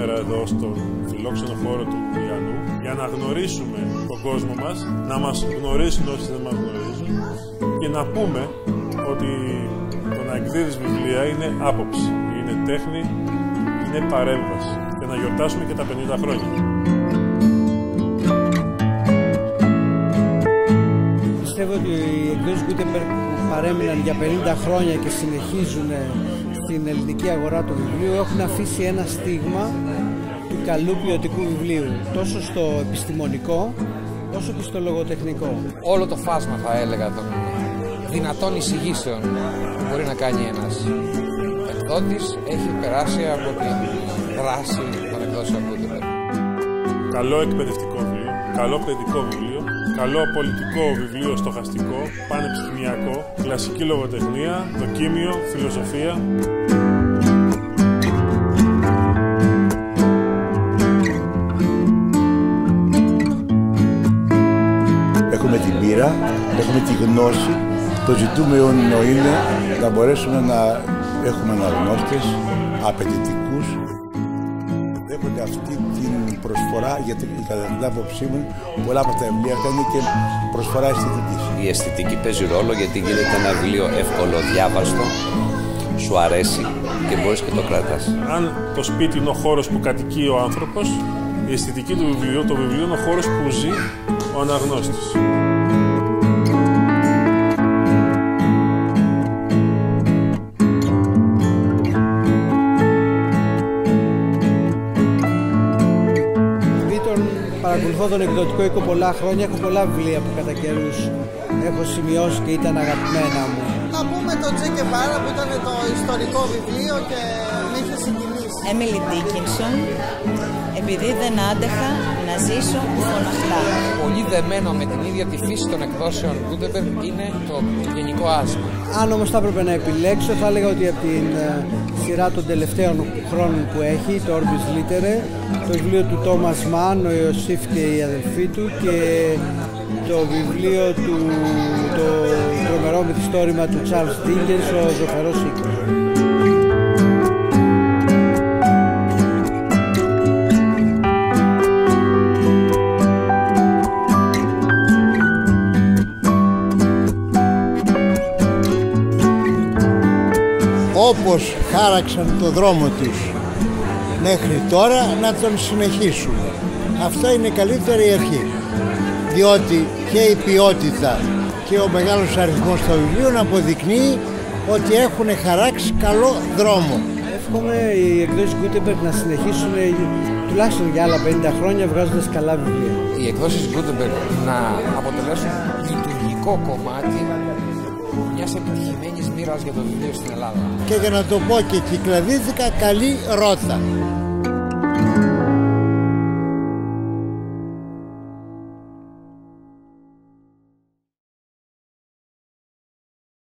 σήμερα εδώ στον φιλόξενο χώρο του Ιανού για να γνωρίσουμε τον κόσμο μας, να μας γνωρίσουν όσοι δεν μας γνωρίζουν και να πούμε ότι το να εκδίδεις βιβλία είναι άποψη, είναι τέχνη, είναι παρέμβαση και να γιορτάσουμε και τα 50 χρόνια. Πιστεύω ότι οι εκδόσεις Gutenberg παρέμειναν για 50 χρόνια και συνεχίζουν στην ελληνική αγορά του βιβλίου, έχουν αφήσει ένα στίγμα του καλού ποιοτικού βιβλίου, τόσο στο επιστημονικό, όσο και στο λογοτεχνικό. Όλο το φάσμα, θα έλεγα, των δυνατών εισηγήσεων που μπορεί να κάνει ένας εκδότης, έχει περάσει από την δράση των εκδόσεων Gutenberg. Καλό εκπαιδευτικό βιβλίο, καλό παιδικό βιβλίο, καλό πολιτικό βιβλίο στοχαστικό, πανεπιστημιακό, κλασική λογοτεχνία, δοκίμιο, φιλοσοφία. Έχουμε την πείρα, έχουμε τη γνώση, το ζητούμενο είναι να μπορέσουμε να έχουμε αναγνώστες, απαιτητικούς. Δέχονται αυτή την προσφορά, γιατί κατά την άποψή μου πολλά από τα βιβλία είναι και προσφορά αισθητικής. Η αισθητική παίζει ρόλο, γιατί γίνεται ένα βιβλίο εύκολο, διάβαστο, σου αρέσει και μπορείς και το κρατάς. Αν το σπίτι είναι ο χώρος που κατοικεί ο άνθρωπος, η αισθητική του βιβλίου, το βιβλίο είναι ο χώρος που ζει ο αναγνώστης. Παρακολουθώ τον εκδοτικό οίκο πολλά χρόνια, έχω πολλά βιβλία που κατά καιρούς έχω σημειώσει και ήταν αγαπημένα μου. Να πούμε το Τσε Γκεβάρα που ήταν το ιστορικό βιβλίο και με είχε συγκινήσει. Emily Dickinson, επειδή δεν άντεχα να ζήσω φωναχτά. Πολύ δεμένο με την ίδια τη φύση των εκδόσεων Gutenberg είναι το γενικό άσμα. Αν όμως θα έπρεπε να επιλέξω, θα έλεγα ότι από την σειρά των τελευταίων χρόνων που έχει, το Orbis Litter, το βιβλίο του Thomas Mann, ο Ιωσήφ και η αδελφή του, και το βιβλίο του, το τρομερό μυθιστόρημα του Charles Dickens, ο ζωφερός οίκος. Όπως χάραξαν το δρόμο τους μέχρι τώρα, να τον συνεχίσουμε. Αυτό είναι η καλύτερη αρχή, διότι και η ποιότητα και ο μεγάλος αριθμός των βιβλίων αποδεικνύει ότι έχουν χαράξει καλό δρόμο. Εύχομαι οι εκδόσεις Gutenberg να συνεχίσουν τουλάχιστον για άλλα 50 χρόνια βγάζοντας καλά βιβλία. Οι εκδόσεις Gutenberg να αποτελέσουν λειτουργικό κομμάτι μιας επιτυχημένης μοίρας για το βιβλίο στην Ελλάδα. Και για να το πω και κυκλαδίστηκα, καλή ρότα.